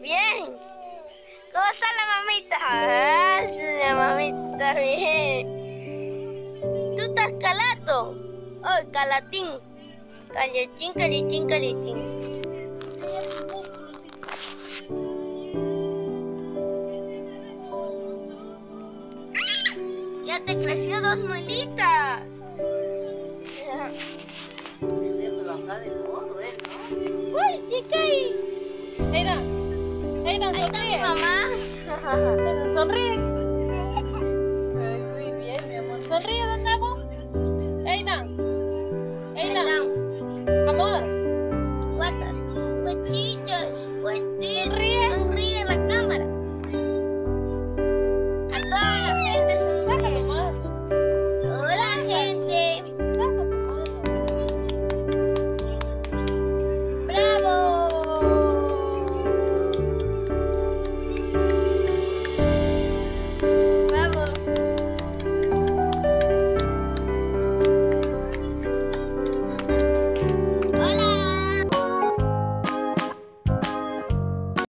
Bien. ¿Cómo está la mamita? Ah, la mamita bien. ¿Tú estás calato? Oh, calatín. Calechín, calechín, calechín. Ya te creció dos muelitas. ¡Uy, sí caí! Mira, ahí está mi mamá. Sonríe.